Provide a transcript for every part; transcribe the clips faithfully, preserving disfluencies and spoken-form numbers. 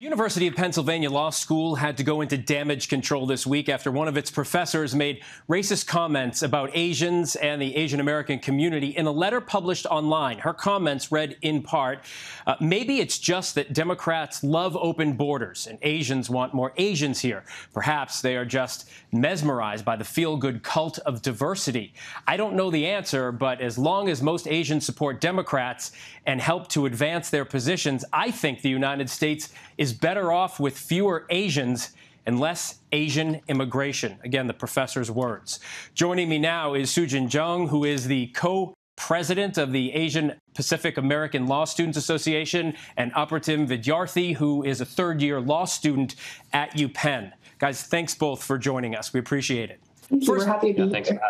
University of Pennsylvania Law School had to go into damage control this week after one of its professors made racist comments about Asians and the Asian American community in a letter published online. Her comments read in part, uh, maybe it's just that Democrats love open borders and Asians want more Asians here. Perhaps they are just mesmerized by the feel-good cult of diversity. I don't know the answer, but as long as most Asians support Democrats and help to advance their positions, I think the United States is is better off with fewer Asians and less Asian immigration. Again, the professor's words. Joining me now is Sujin Jung, who is the co-president of the Asian Pacific American Law Students Association, and Apratim Vidyarthi, who is a third-year law student at UPenn. Guys, thanks both for joining us. We appreciate it. Thank you. First, We're happy to be yeah, here.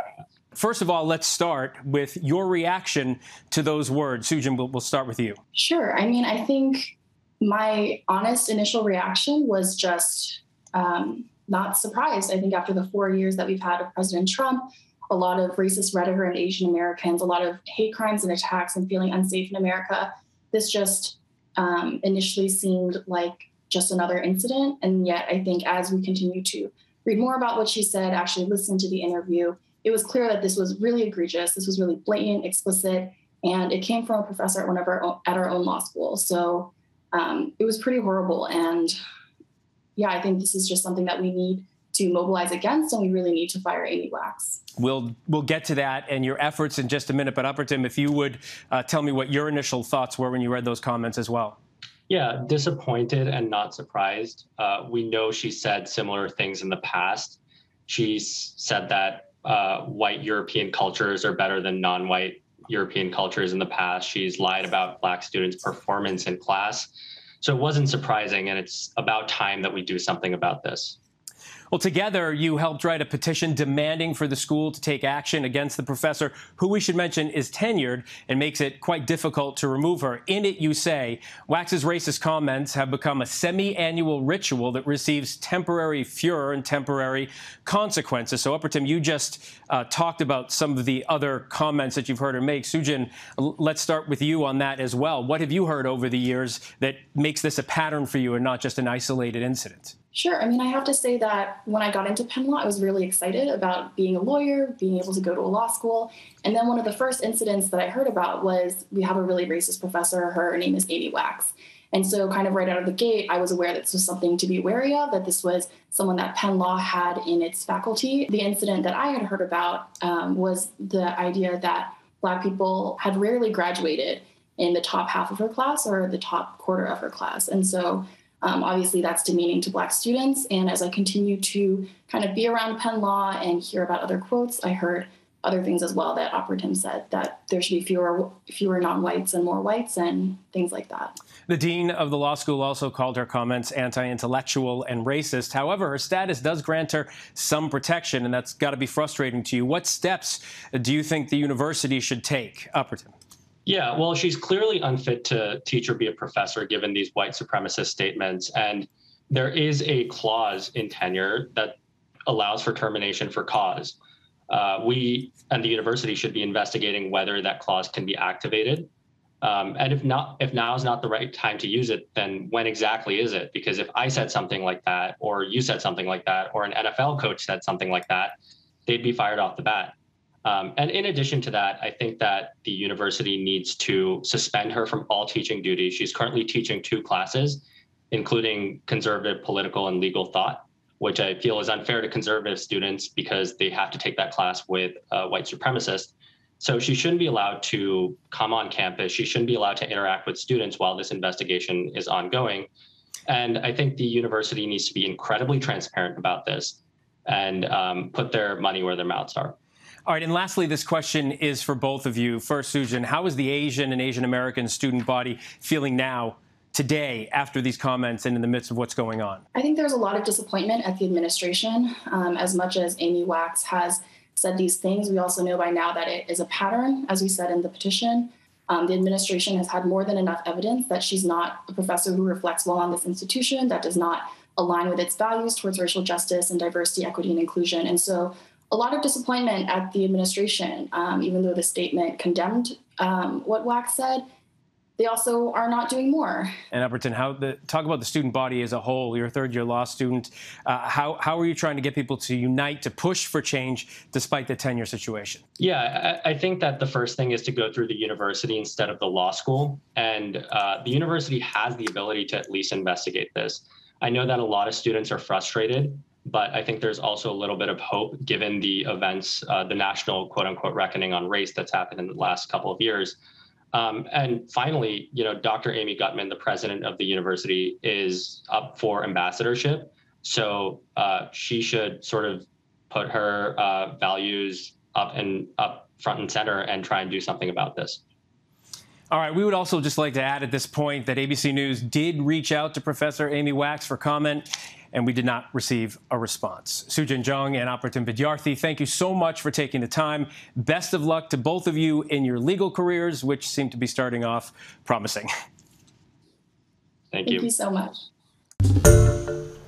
First of all, let's start with your reaction to those words. Sujin, we'll, we'll start with you. Sure. I mean, I think my honest initial reaction was just um, not surprised. I think after the four years that we've had of President Trump, a lot of racist rhetoric around Asian Americans, a lot of hate crimes and attacks and feeling unsafe in America, this just um, initially seemed like just another incident. And yet I think as we continue to read more about what she said, actually listen to the interview, it was clear that this was really egregious. This was really blatant, explicit, and it came from a professor at one of our own, at our own law school. So Um, it was pretty horrible. And yeah, I think this is just something that we need to mobilize against, and we really need to fire Amy Wax. We'll, we'll get to that and your efforts in just a minute. But Apratim, if you would uh, tell me what your initial thoughts were when you read those comments as well. Yeah, disappointed and not surprised. Uh, we know she said similar things in the past. She said that uh, white European cultures are better than non-white European cultures in the past. She's lied about Black students' performance in class. So it wasn't surprising, and it's about time that we do something about this. Well, together, you helped write a petition demanding for the school to take action against the professor, who we should mention is tenured and makes it quite difficult to remove her. In it, you say, Wax's racist comments have become a semi-annual ritual that receives temporary furor and temporary consequences. So, Apratim, you just uh, talked about some of the other comments that you've heard her make. Sujin, let's start with you on that as well. What have you heard over the years that makes this a pattern for you and not just an isolated incident? Sure. I mean, I have to say that when I got into Penn Law, I was really excited about being a lawyer, being able to go to a law school. And then one of the first incidents that I heard about was we have a really racist professor. Her name is Amy Wax. And so kind of right out of the gate, I was aware that this was something to be wary of, that this was someone that Penn Law had in its faculty. The incident that I had heard about um, was the idea that Black people had rarely graduated in the top half of her class or the top quarter of her class. And so Um, obviously, that's demeaning to Black students. And as I continue to kind of be around Penn Law and hear about other quotes, I heard other things as well that Apratim said, that there should be fewer fewer non-whites and more whites and things like that. The dean of the law school also called her comments anti-intellectual and racist. However, her status does grant her some protection, and that's got to be frustrating to you. What steps do you think the university should take, Apratim? Yeah, well, she's clearly unfit to teach or be a professor, given these white supremacist statements. And there is a clause in tenure that allows for termination for cause. Uh, we and the university should be investigating whether that clause can be activated. Um, and if not, if now is not the right time to use it, then when exactly is it? Because if I said something like that, or you said something like that, or an N F L coach said something like that, they'd be fired off the bat. Um, and in addition to that, I think that the university needs to suspend her from all teaching duties. She's currently teaching two classes, including conservative political and legal thought, which I feel is unfair to conservative students because they have to take that class with uh, white supremacists. So she shouldn't be allowed to come on campus. She shouldn't be allowed to interact with students while this investigation is ongoing. And I think the university needs to be incredibly transparent about this and um, put their money where their mouths are. All right, and lastly, this question is for both of you. First, Sujin, how is the Asian and Asian American student body feeling now, today, after these comments and in the midst of what's going on? I think there's a lot of disappointment at the administration. Um, as much as Amy Wax has said these things, we also know by now that it is a pattern, as we said in the petition. Um, the administration has had more than enough evidence that she's not a professor who reflects well on this institution, that does not align with its values towards racial justice and diversity, equity, and inclusion. And so a lot of disappointment at the administration, um, even though the statement condemned um, what Wax said. they also are not doing more. And Apratim, how the, talk about the student body as a whole. You're a third-year law student. Uh, how, how are you trying to get people to unite, to push for change despite the tenure situation? Yeah, I, I think that the first thing is to go through the university instead of the law school. And uh, the university has the ability to at least investigate this. I know that a lot of students are frustrated, but I think there's also a little bit of hope given the events, uh, the national quote-unquote reckoning on race that's happened in the last couple of years. Um, and finally, you know, Doctor Amy Gutmann, the president of the university, is up for ambassadorship. So uh, she should sort of put her uh, values up and up front and center and try and do something about this. All right. We would also just like to add at this point that A B C News did reach out to Professor Amy Wax for comment, and we did not receive a response. Sujin Jung and Apratim Vidyarthi, thank you so much for taking the time. Best of luck to both of you in your legal careers, which seem to be starting off promising. Thank you. Thank you so much.